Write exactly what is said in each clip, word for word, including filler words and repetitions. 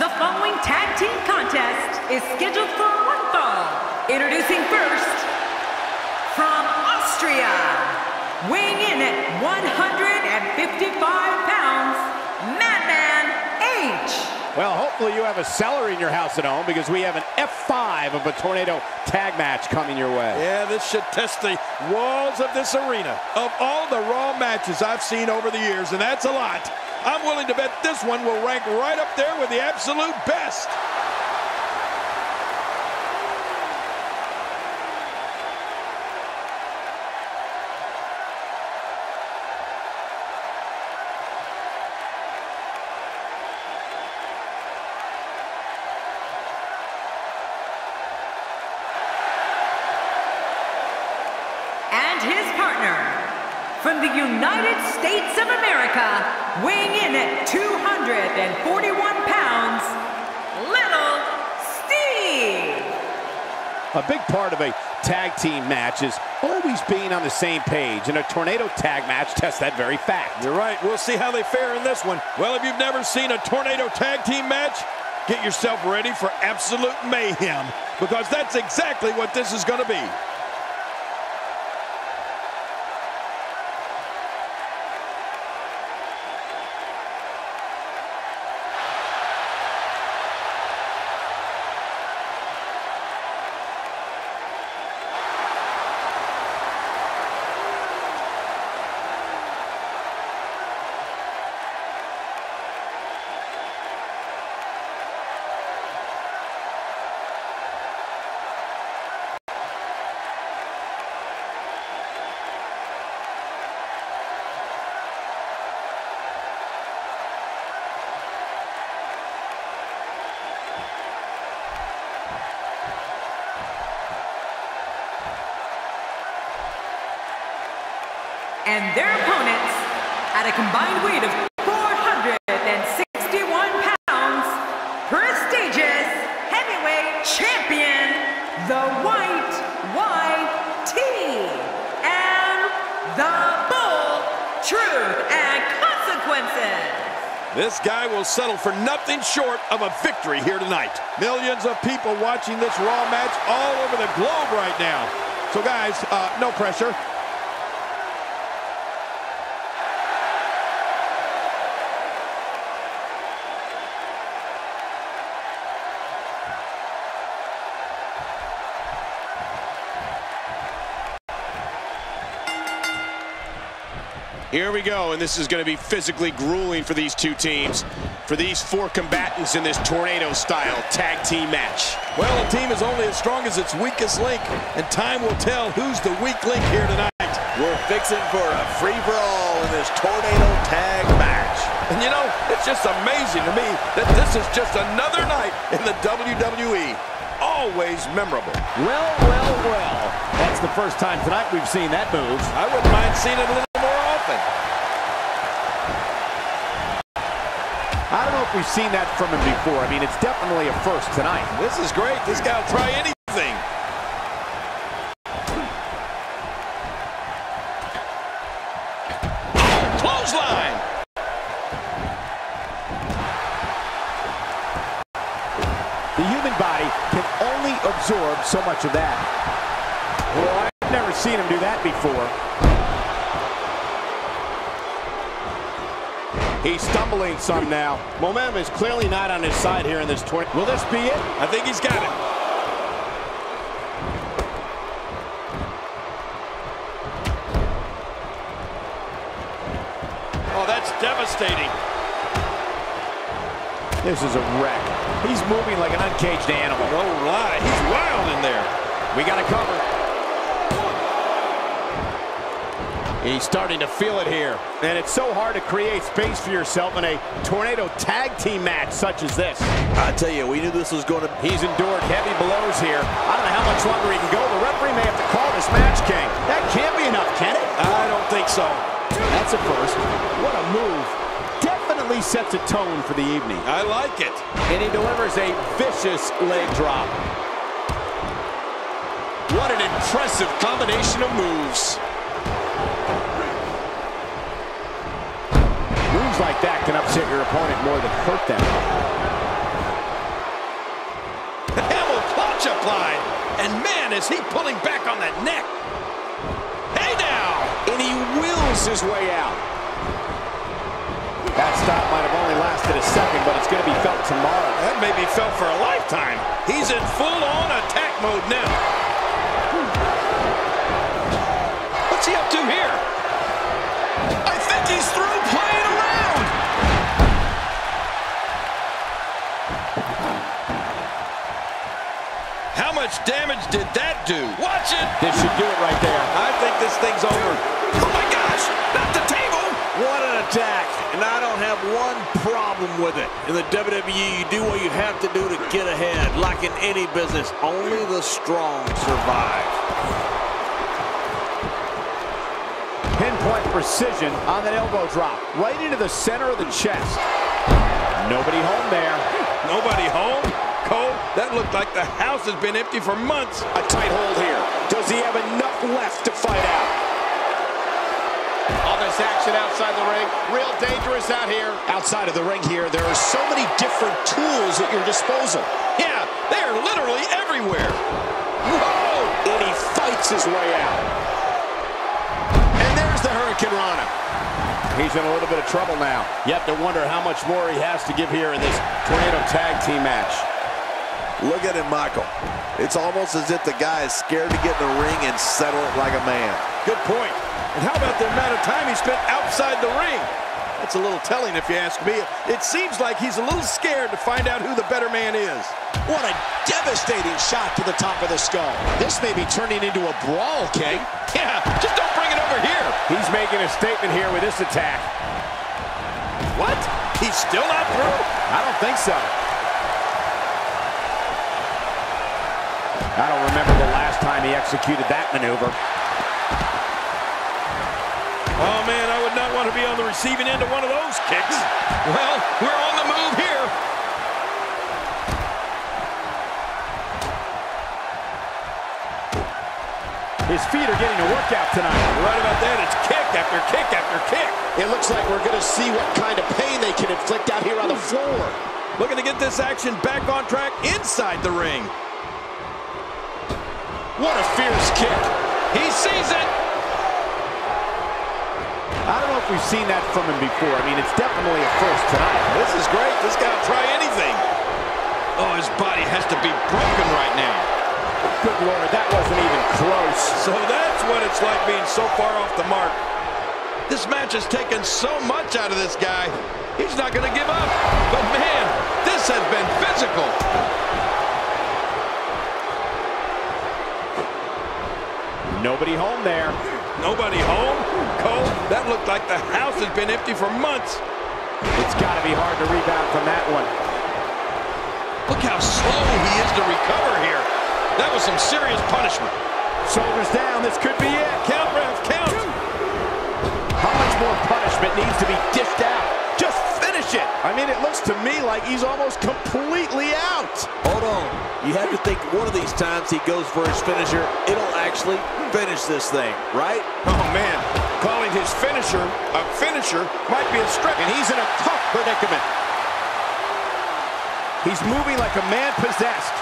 The following tag team contest is scheduled for one fall. Introducing first, from Austria, weighing in at one hundred fifty-five pounds, Madman H. Well, hopefully you have a celery in your house at home, because we have an F five of a tornado tag match coming your way. Yeah, this should test the walls of this arena. Of all the Raw matches I've seen over the years, and that's a lot, I'm willing to bet this one will rank right up there with the absolute best. And his partner, from the United States of America, weighing in at two hundred forty-one pounds, Little Steve. A big part of a tag team match is always being on the same page, and a tornado tag match tests that very fact. You're right. We'll see how they fare in this one. Well, if you've never seen a tornado tag team match, get yourself ready for absolute mayhem, because that's exactly what this is going to be. And their opponents, at a combined weight of four hundred sixty-one pounds, prestigious heavyweight champion, the White Y T, and the Bull, Truth and Consequences. This guy will settle for nothing short of a victory here tonight. Millions of people watching this Raw match all over the globe right now. So guys, uh, no pressure. Here we go, and this is going to be physically grueling for these two teams, for these four combatants in this tornado-style tag team match. Well, a team is only as strong as its weakest link, and time will tell who's the weak link here tonight. We're fixing for a free-for-all in this tornado tag match. And you know, it's just amazing to me that this is just another night in the W W E. Always memorable. Well, well, well. That's the first time tonight we've seen that move. I wouldn't mind seeing it a little more. I don't know if we've seen that from him before. I mean, it's definitely a first tonight. This is great. This guy will try anything. Oh, clothesline. The human body can only absorb so much of that. Well, I've never seen him do that before. He's stumbling some now. Momentum is clearly not on his side here in this tournament. Will this be it? I think he's got it. Oh, that's devastating. This is a wreck. He's moving like an uncaged animal. Oh, my. He's wild in there. We got to cover. He's starting to feel it here. And it's so hard to create space for yourself in a tornado tag team match such as this. I tell you, we knew this was going to... He's endured heavy blows here. I don't know how much longer he can go. The referee may have to call this match, King. That can't be enough, can it? I don't think so. That's a first. What a move. Definitely sets a tone for the evening. I like it. And he delivers a vicious leg drop. What an impressive combination of moves. Moves like that can upset your opponent more than hurt them. Clothesline. And man, is he pulling back on that neck. Hey now! And he wills his way out. That stop might have only lasted a second, but it's going to be felt tomorrow. That may be felt for a lifetime. He's in full-on attack mode now. What's he up to here? I think he's through playing around. How much damage did that do? Watch it. This should do it right there. I think this thing's over. Oh, my gosh. Not the table. What an attack. And I don't have one problem with it. In the W W E, you do what you have to do to get ahead. Like in any business, only the strong survive. Pinpoint precision on that elbow drop, right into the center of the chest. Nobody home there. Nobody home? Cole, that looked like the house has been empty for months. A tight hold here. Does he have enough left to fight out? All this action outside the ring, real dangerous out here. Outside of the ring here, there are so many different tools at your disposal. Yeah, they are literally everywhere. Whoa! And he fights his way out. The Hurricane Rana. He's in a little bit of trouble now. You have to wonder how much more he has to give here in this tornado tag team match. Look at him, Michael. It's almost as if the guy is scared to get in the ring and settle it like a man. Good point. And how about the amount of time he spent outside the ring? That's a little telling if you ask me. It seems like he's a little scared to find out who the better man is. What a devastating shot to the top of the skull. This may be turning into a brawl, King. Yeah, just don't bring it over here. He's making a statement here with this attack. What? He's still not through? I don't think so. I don't remember the last time he executed that maneuver. Oh, man, I would not want to be on the receiving end of one of those kicks. Well, we're on the move here. His feet are getting a workout tonight. Right about that, it's kick after kick after kick. It looks like we're going to see what kind of pain they can inflict out here on the floor. Looking to get this action back on track inside the ring. What a fierce kick. He sees it. I don't know if we've seen that from him before. I mean, it's definitely a first tonight. This is great. This guy will try anything. Oh, his body has to be broken right now. Good Lord, that wasn't even close. So that's what it's like being so far off the mark. This match has taken so much out of this guy. He's not going to give up. But man, this has been physical. Nobody home there. Nobody home? Cole, that looked like the house has been empty for months. It's got to be hard to rebound from that one. Look how slow he is to recover here. That was some serious punishment. Shoulders down, this could be it. Count, ref, count. How much more punishment needs to be dished out? Just finish it. I mean, it looks to me like he's almost completely out. Hold on. You have to think one of these times he goes for his finisher, it'll actually finish this thing, right? Oh, man. Calling his finisher a finisher might be a stretch. And he's in a tough predicament. He's moving like a man possessed.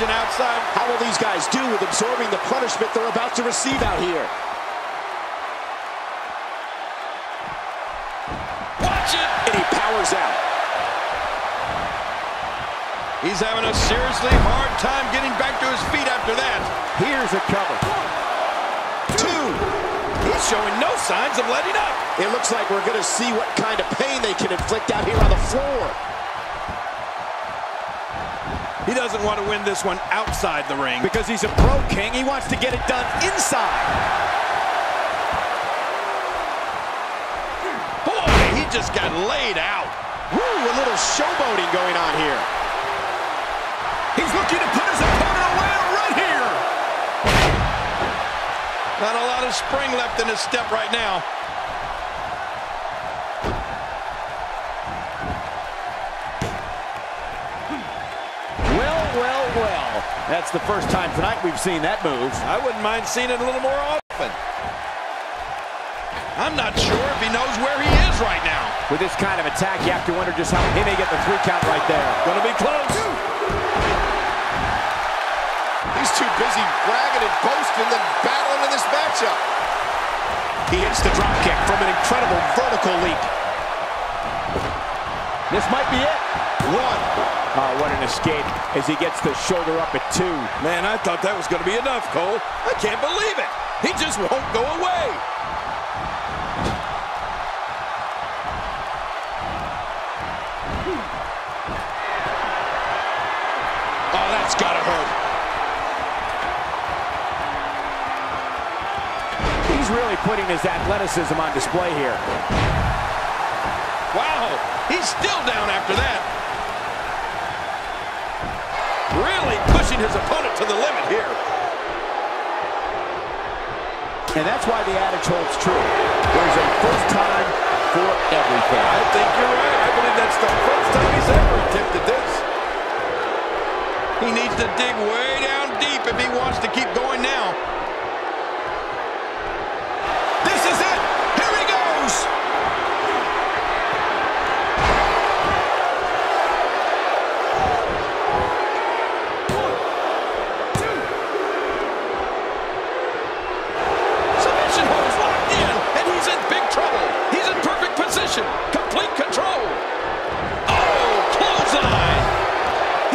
Outside. How will these guys do with absorbing the punishment they're about to receive out here? Watch it! And he powers out. He's having a seriously hard time getting back to his feet after that. Here's a cover. Two. Two. He's showing no signs of letting up. It looks like we're going to see what kind of pain they can inflict out here on the floor. He doesn't want to win this one outside the ring. Because he's a pro, King. He wants to get it done inside. Boy, he just got laid out. Woo, a little showboating going on here. He's looking to put his opponent away right here. Not a lot of spring left in his step right now. That's the first time tonight we've seen that move. I wouldn't mind seeing it a little more often. I'm not sure if he knows where he is right now. With this kind of attack, you have to wonder just how he may get the three count right there. Gonna be close. Two. He's too busy bragging and boasting than battling in this matchup. He hits the drop kick from an incredible vertical leap. This might be it. One. Oh, what an escape as he gets the shoulder up at two. Man, I thought that was gonna be enough, Cole. I can't believe it. He just won't go away. Oh, that's gotta hurt. He's really putting his athleticism on display here. Wow, he's still down after that. Really pushing his opponent to the limit here. And that's why the adage holds true. There's a first time for everything. I think you're right. I believe that's the first time he's ever attempted this. He needs to dig way down deep if he wants to keep going now. This is it. Here he goes. One, two. Submission holds locked in, and he's in big trouble. He's in perfect position. Complete control. Oh, clothesline.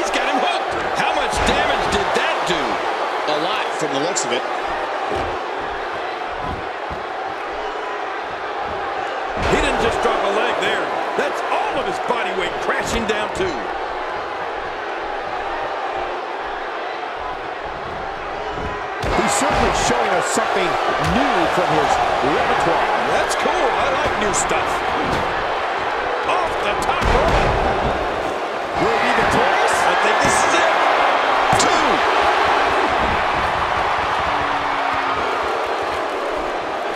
He's got him hooked. How much damage did that do? A lot from the looks of it. He didn't just drop a leg there. That's all of his body weight crashing down too. He's certainly showing us something new from his repertoire. That's cool. I like new stuff. Off the top rope. Will he be victorious? I think this is it.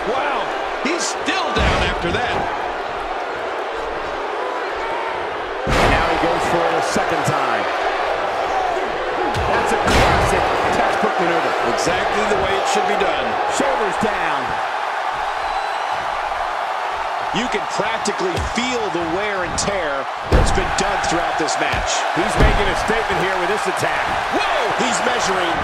Wow, he's still down after that. And now he goes for it a second time. That's a classic textbook maneuver. Exactly the way it should be done. Shoulders down. You can practically feel the wear and tear that's been done throughout this match. He's making a statement here with this attack. Whoa! He's measuring.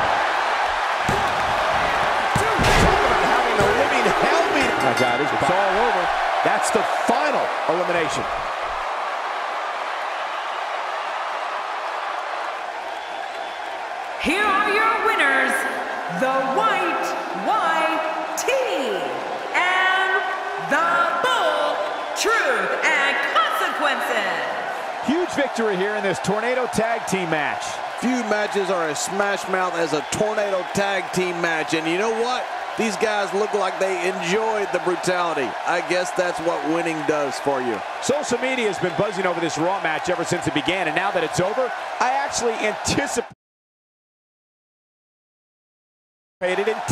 My God, it's all over. That's the final elimination. Here are your winners, the White Y T and the Bull, Truth and Consequences. Huge victory here in this Tornado Tag Team match. Few matches are as smash mouth as a Tornado Tag Team match, and you know what? These guys look like they enjoyed the brutality. I guess that's what winning does for you. Social media has been buzzing over this Raw match ever since it began, and now that it's over, I actually anticipated it.